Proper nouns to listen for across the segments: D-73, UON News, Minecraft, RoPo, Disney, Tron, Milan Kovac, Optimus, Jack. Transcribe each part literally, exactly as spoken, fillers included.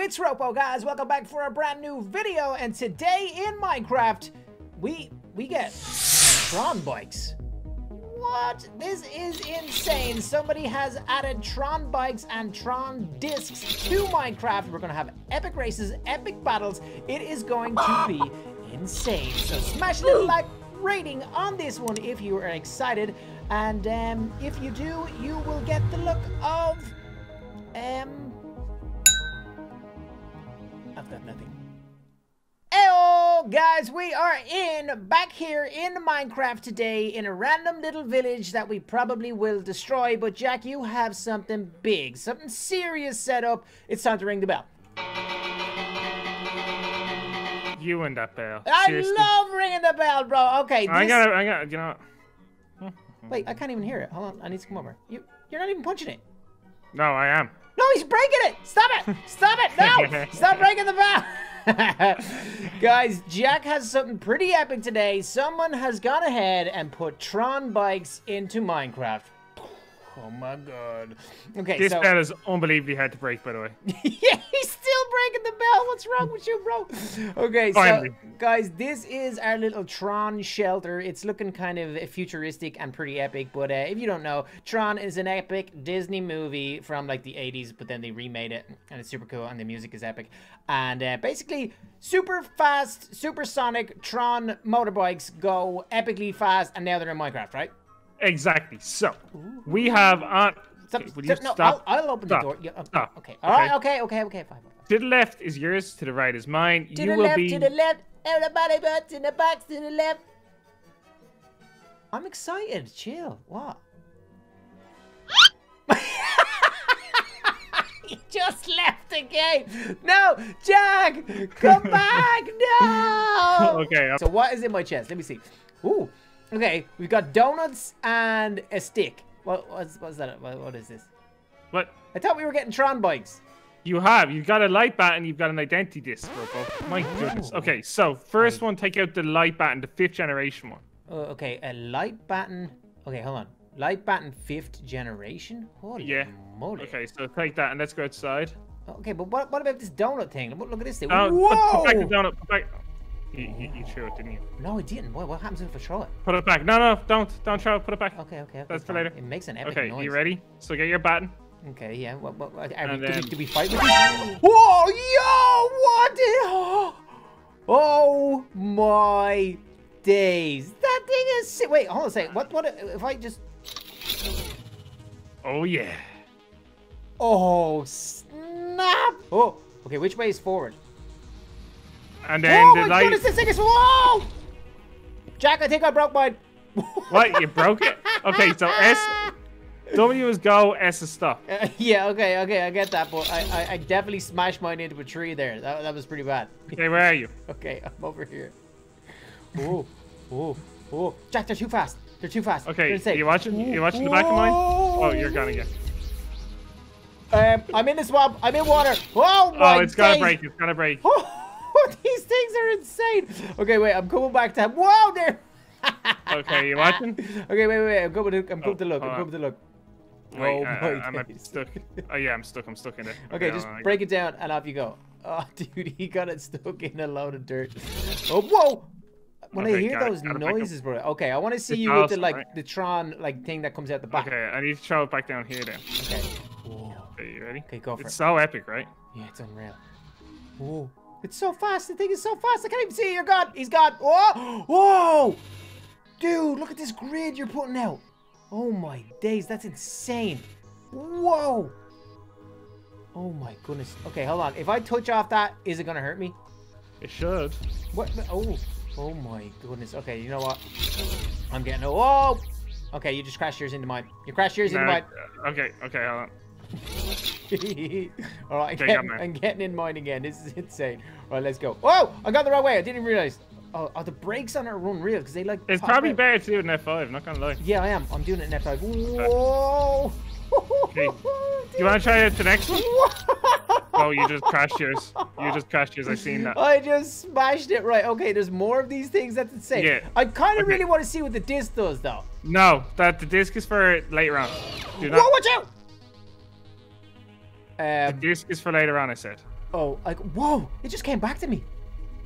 it's RoPo, guys. Welcome back for a brand new video, and today in Minecraft, we we get Tron bikes. What? This is insane. Somebody has added Tron bikes and Tron discs to Minecraft. We're gonna have epic races, epic battles. It is going to be insane. So smash the like rating on this one if you are excited, and um, if you do, you will get the look of um. I've got nothing. Heyo, guys, we are in back here in Minecraft today in a random little village that we probably will destroy. But Jack, you have something big, something serious set up. It's time to ring the bell. You and that bell. Seriously. I love ringing the bell, bro. Okay. This... I gotta, I gotta, you know. Wait, I can't even hear it. Hold on, I need to come over. You, you're not even punching it. No, I am. No, he's breaking it. Stop it. Stop it. No, stop breaking the bell. Guys, Jack has something pretty epic today. Someone has gone ahead and put Tron bikes into Minecraft. Oh my god. Okay, this so... bell is unbelievably hard to break, by the way. Yeah, he's still breaking the bell. What's wrong with you, bro? Okay, finally. So guys, this is our little Tron shelter. It's looking kind of futuristic and pretty epic, but uh, if you don't know, Tron is an epic Disney movie from like the eighties, but then they remade it, and it's super cool, and the music is epic. And uh, basically, super fast, supersonic Tron motorbikes go epically fast, and now they're in Minecraft, right? Exactly. So we have on. Stop, okay, will you stop, stop? No, I'll, I'll open stop, the door. Yeah, okay, stop. Okay. All right. Okay. Okay. Okay. Fine. To the left is yours. To the right is mine. To you the will left. Be... To the left. Everybody, but in the box. To the left. I'm excited. Chill. What? He just left the game. No, Jack, come back. No. Okay. I'm... So what is in my chest? Let me see. Ooh. Okay, we've got donuts and a stick. What was what's that? What, what is this? What? I thought we were getting Tron bikes. You have. You've got a light bat and you've got an identity disc, RoPo. My goodness. Okay, so first one, take out the light bat and the fifth generation one. Oh, okay, a light baton. Okay, hold on. Light baton fifth generation? Holy yeah. moly. Okay, so take that and let's go outside. Okay, but what, what about this donut thing? Look at this thing. Oh, whoa! Put back the donut. Put back. You, you, you threw it, didn't you? No, I didn't. What, what happens if I throw it? Put it back. No, no, don't. Don't throw it. Put it back. Okay, okay. okay That's for later. It makes an epic okay, noise. Okay, you ready? So get your baton. Okay, yeah. What, what, what, are we, then... did, we, did we fight with this? Whoa, yo! What the... Oh, my days. That thing is sick. Wait, hold on a second. What, what if I just... Oh, yeah. Oh, snap. Oh, okay. Which way is forward? And then oh the my light... goodness, this thing is... Whoa! Jack, I think I broke mine. What? You broke it? Okay, so S... W is go, S is stop. Uh, yeah, okay, okay, I get that, but I, I, I definitely smashed mine into a tree there. That, that was pretty bad. Okay, where are you? Okay, I'm over here. Oh, oh, oh. Jack, they're too fast. They're too fast. Okay, are you watching? You watching the back of mine? Oh, you're gonna get... Um, I'm in the swamp. I'm in water. Oh, my Oh, it's gonna days. break. It's gonna break. These things are insane. Okay, wait, I'm coming back to... Whoa, there. Okay, you watching? Okay, wait, wait, wait. I'm coming to, I'm coming oh, to look. I'm coming to look. Wait, oh, uh, I'm stuck. Oh, yeah, I'm stuck. I'm stuck in it. Okay, okay just no, no, break it down and off you go. Oh, dude, he got it stuck in a load of dirt. Oh, whoa. When okay, I hear those noises, bro. Okay, I want to see it's you awesome, with the, like, right? the Tron, like, thing that comes out the back. Okay, I need to throw it back down here, then. Okay. Whoa. Okay, you ready? Okay, go for it's it. It's so epic, right? Yeah, it's unreal. Whoa. It's so fast. The thing is so fast. I can't even see it. You're gone. He's gone. Whoa. Whoa. Dude, look at this grid you're putting out. Oh, my days. That's insane. Whoa. Oh, my goodness. Okay, hold on. If I touch off that, is it going to hurt me? It should. What? Oh. Oh, my goodness. Okay, you know what? I'm getting... Whoa. Okay, you just crashed yours into mine. You crashed yours no, into mine. Okay, okay, hold on. All right, I'm getting, I'm getting in mine again. This is insane. All right, let's go. Whoa, I got the right way. I didn't realize. Oh, oh the brakes on it are unreal because they like. It's probably out. better to do it in F five. I'm not gonna lie. Yeah, I am. I'm doing it in F five. Whoa. Okay. You want to try it the next one? Oh, you just crashed yours. You just crashed yours. I seen that. I just smashed it right. Okay, there's more of these things. That's insane. Yeah. I kind of okay. really want to see what the disc does though. No, that the disc is for later on. Do not... Whoa, watch out! Um, the disc is for later on, I said. Oh, like, whoa! It just came back to me.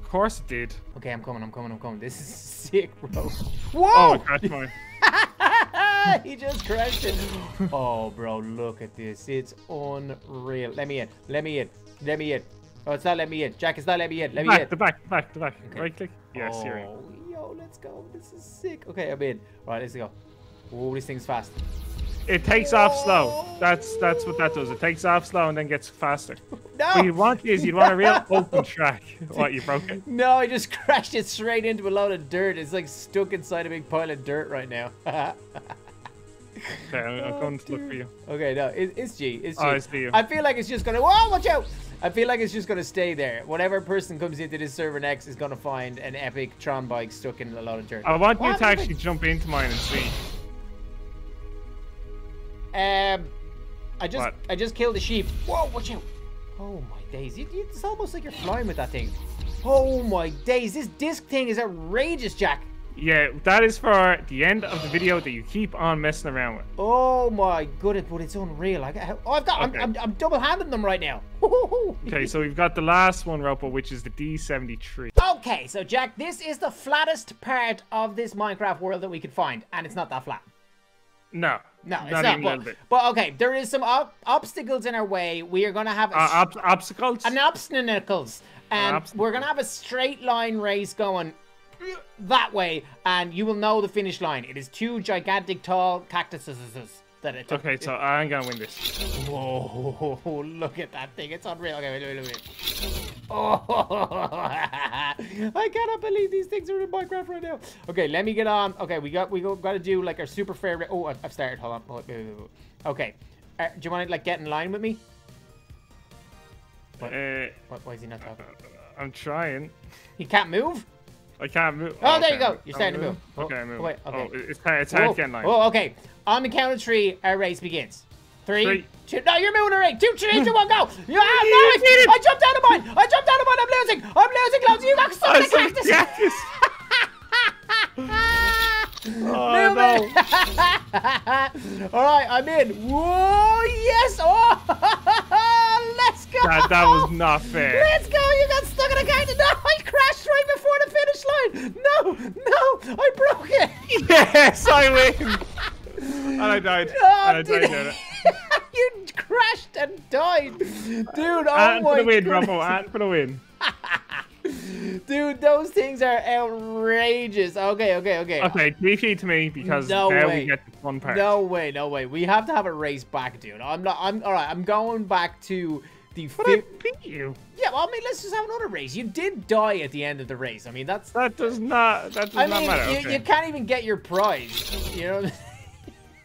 Of course it did. Okay, I'm coming, I'm coming, I'm coming. This is sick, bro. Whoa! Oh, crashed mine. He just crashed it. Oh, bro, look at this. It's unreal. Let me in. Let me in. Let me in. Oh, it's not let me in. Jack, it's not let me in. Let back, me in. The back, the back, the back. Okay. Right click. Yeah, oh, serious. Yo, let's go. This is sick. Okay, I'm in. All right, let's go. Oh, this thing's fast. It takes Whoa. off slow. That's that's what that does. It takes off slow and then gets faster. No. What you want is you want a real open track. What, you broke it? No, I just crashed it straight into a load of dirt. It's like stuck inside a big pile of dirt right now. Okay, I'm, I'm going oh, to look for you. Okay, no, it, it's G. It's G. Oh, it's you. I feel like it's just gonna. Whoa, watch out! I feel like it's just gonna stay there. Whatever person comes into this server next is gonna find an epic Tron bike stuck in a load of dirt. I want what? you to actually jump into mine and see. Um, I just what? I just killed a sheep. Whoa, watch out! Oh my days! You, you, it's almost like you're flying with that thing. Oh my days! This disc thing is outrageous, Jack. Yeah, that is for the end of the video that you keep on messing around with. Oh my goodness, but it's unreal! I got, oh, I've got okay. I'm, I'm, I'm double-handing them right now. Okay, so we've got the last one, RoPo, which is the D seventy-three. Okay, so Jack, this is the flattest part of this Minecraft world that we could find, and it's not that flat. No. No, it's not, not but, bit. but okay, there is some ob obstacles in our way. We are going to have a uh, ob obstacles and obstacles, and obst we're going to have a straight line race going that way, and you will know the finish line. It is two gigantic tall cactuses that it took. Okay, so I'm going to win this. Whoa, look at that thing. It's unreal. Okay, wait, wait, wait. Oh, I cannot believe these things are in Minecraft right now. Okay, let me get on. Okay, we got we got, got to do like our super fair. Oh, I've started. Hold on. Hold on. Okay, uh, do you want to like get in line with me? What? Uh, what? Why is he not talking? I'm trying. You can't move. I can't move. Oh, oh there you go. Move. You're starting move. to move. Okay, I move. Oh, wait, okay. Oh, it's hard, it's hard to get in line. Oh, okay. On the count of three, our race begins. Three, three, two, no, you're moving already. Two, three, two, one, go. You have no, I, I jumped out of mine. I jumped out of mine. I'm losing. I'm losing, loads. You got stuck in cactus. cactus. Oh, no. All right, I'm in. Whoa, yes. Oh, let's go. That, that was not fair. Let's go. You got stuck in a cactus. No, I crashed right before the finish line. No, no, I broke it. Yes, I win. And I died. Oh, and I died in it. You crashed and died, dude. Oh and my for the win, RoPo, and for the win. Dude, those things are outrageous. Okay, okay, okay. Okay, D P to me because no now way. we get the fun part. No way, no way. We have to have a race back, dude. I'm not. I'm all right. I'm going back to the. But I beat you. Yeah, well, I mean, let's just have another race. You did die at the end of the race. I mean, that's that does not. That does I not mean, matter. You, okay. you can't even get your prize. You know. What I mean?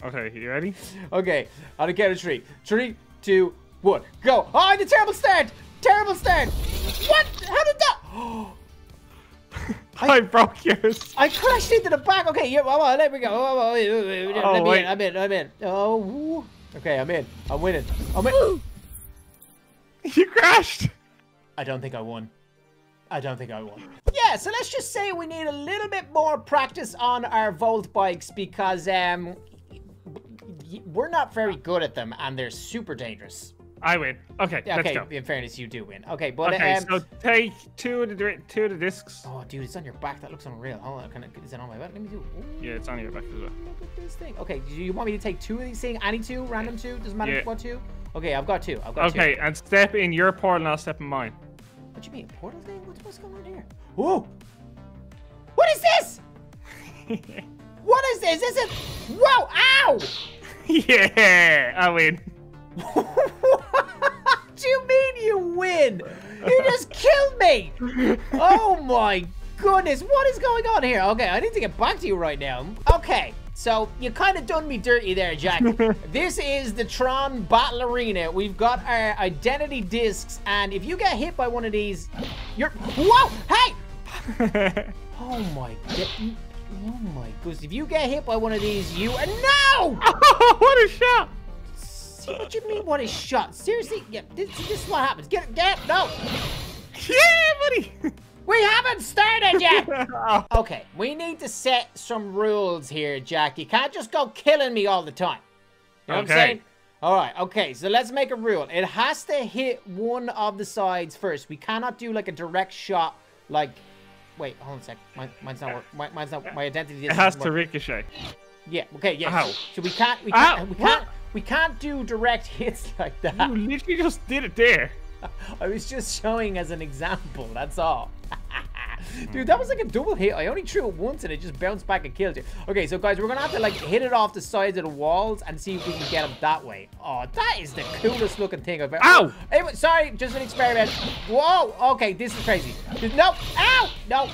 Okay, you ready? Okay, on the count of three. Three, two, one, go! Oh, the terrible stand! Terrible stand! What? How did that? Oh. I, I broke yours. I crashed into the back. Okay, yeah, well, well, there we go. Oh, let me in, I'm in, I'm in. Oh, okay, I'm in. I'm winning. I'm in. You crashed. I don't think I won. I don't think I won. Yeah, so let's just say we need a little bit more practice on our Volt bikes because, um... we're not very good at them, and they're super dangerous. I win. Okay, okay. Let's go. In fairness, you do win. Okay, but okay, um, so take two of the two of the discs. Oh, dude, it's on your back. That looks unreal. Hold on, can I, is it on my back? Let me do. Ooh, yeah, it's on your back as well. Look at this thing. Okay, do you want me to take two of these things? Any two? Random two? Doesn't matter yeah. what two. Okay, I've got two. I've got okay, two. Okay, and step in your portal, and I'll step in mine. What do you mean, portal thing? What's, what's going on here? Whoa! What is this? What is this? Is it? Whoa! Ow! Yeah, I win. What do you mean you win? You just killed me. Oh my goodness. What is going on here? Okay, I need to get back to you right now. Okay, so you kind of done me dirty there, Jack. This is the Tron Battle Arena. We've got our identity discs, and if you get hit by one of these, you're... Whoa, hey! Oh my goodness. Oh my goodness, if you get hit by one of these, you are- No! Oh, what a shot! See what you mean, what a shot? Seriously? Yeah, this, this is what happens. Get it, get it, no! Yeah, buddy! We haven't started yet! Yeah. Okay, we need to set some rules here, Jack. You can't just go killing me all the time. You know okay. what I'm saying? All right, okay, so let's make a rule. It has to hit one of the sides first. We cannot do like a direct shot, like... Wait, hold on a sec. Mine, mine's not working. Mine's not. My identity doesn't It has work. to ricochet. Yeah. Okay. Yeah. Ow. So we can't. We can't. Ow. We can't. What? We can't do direct hits like that. You literally just did it there. I was just showing as an example. That's all. Dude, that was like a double hit. I only threw it once and it just bounced back and killed you. Okay, so guys, we're gonna have to like hit it off the sides of the walls and see if we can get them that way. Oh, that is the coolest looking thing I've ever. Ow! It was, sorry, just an experiment. Whoa! Okay, this is crazy. No! Ow! No!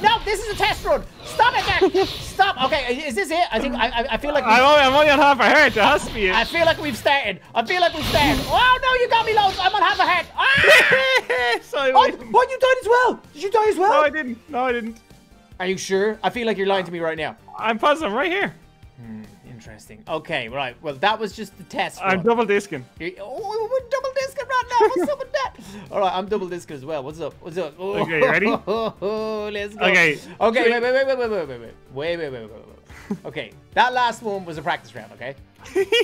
No! This is a test run. Stop it, Jack! Stop. Okay, is this it? I think I. I feel like I'm only, I'm only on half a heart. It has to be it. I feel like we've started. I feel like we've started. Oh no, you got me lost. I'm on half a heart. Ah! Sorry. Oh, what? You died as well? Did you die as well? No, I didn't. No, I didn't. Are you sure? I feel like you're lying to me right now. I'm positive. Right here. Hmm, interesting. Okay, right. Well, that was just the test. I'm double disking. You're, oh, we're double disking right now. What's up with that? All right, I'm double disking as well. What's up? What's up? Oh, okay, you ready? Oh, oh, let's go. Okay. Okay. Wait, wait, wait, wait, wait, wait, wait, wait, wait, wait, wait, wait. Okay, that last one was a practice round. Okay.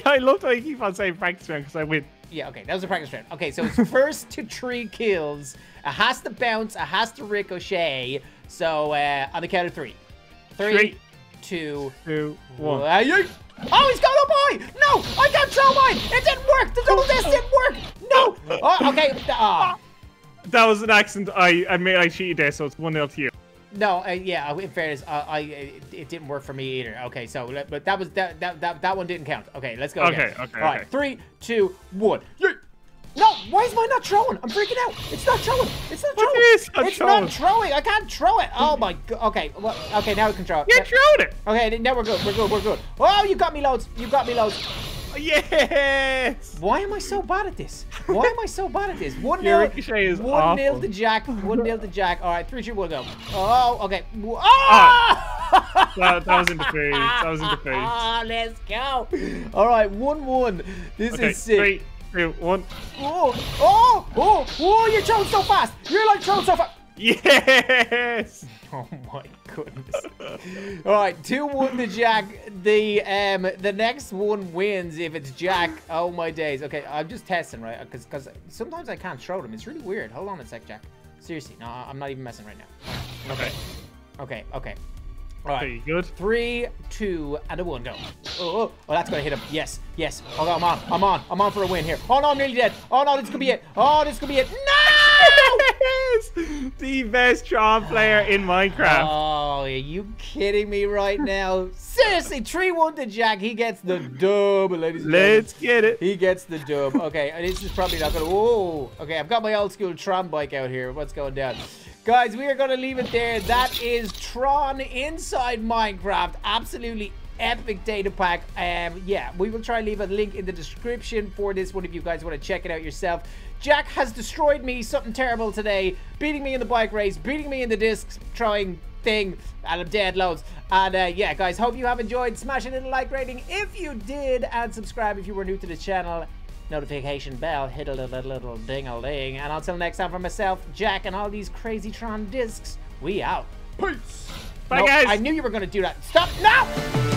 I love how you keep on saying practice round because I win. Yeah, okay, that was a practice round. Okay, so it's first to three kills. It has to bounce. It has to ricochet. So uh, on the count of three. Three, three two, two, one. one. Oh, he's got a boy! No, I got so mine! It didn't work! The double disc didn't work! No! Oh, okay. Oh. That was an accident. I, I made I cheated there, so it's one nil to you. No, uh, yeah. In fairness, uh, I it, it didn't work for me either. Okay, so but that was that that that, that one didn't count. Okay, let's go. Okay, again. okay. All right, okay. three, two, one. Yeah. No, why is mine not throwing? I'm freaking out. It's not throwing. It's not throwing. It's throwing? not throwing. I can't throw it. Oh my god. Okay, well, okay. Now we can throw it. You yeah. threw it. Okay, now we're good. We're good. We're good. Oh, you got me loads. You got me loads. Yes! Why am I so bad at this? Why am I so bad at this? One nil, one nil to Jack. One nil to Jack. All right, three, two, one, go. Oh, okay. Oh! oh that, that was in the face. That was in the face. Oh, let's go. All right, one, one. This okay, is sick. Three, two, one. Oh, oh, oh, oh! You're trolling so fast. You're like trolling so fast. Yes! Oh my goodness. Alright, two one to Jack. The um the next one wins if it's Jack. Oh my days. Okay, I'm just testing, right? Because because sometimes I can't throw them. It's really weird. Hold on a sec, Jack. Seriously, no, I'm not even messing right now. Okay. Okay, okay. Alright, good. Three, two, and a one, go. Oh, oh, oh, that's gonna hit him. Yes, yes. Oh, I'm on, I'm on, I'm on for a win here. Oh no, I'm nearly dead. Oh no, this could be it. Oh, this could be it. No! The best Tron player in Minecraft. Oh, are you kidding me right now? Seriously, three one to Jack. He gets the dub, ladies and gentlemen. Let's get it. He gets the dub. Okay, this is probably not going to... Whoa. Okay, I've got my old school Tron bike out here. What's going down? Guys, we are going to leave it there. That is Tron inside Minecraft. Absolutely epic data pack. Um, yeah, we will try and leave a link in the description for this one if you guys want to check it out yourself. Jack has destroyed me, something terrible today, beating me in the bike race, beating me in the disc throwing thing, and I'm dead loads. And uh, yeah, guys, hope you have enjoyed. Smash a little like rating if you did, and subscribe if you were new to the channel. Notification bell, hit a little, little ding-a-ling. And until next time, for myself, Jack, and all these crazy Tron discs, we out. Peace. Bye, no, guys. I knew you were going to do that. Stop now.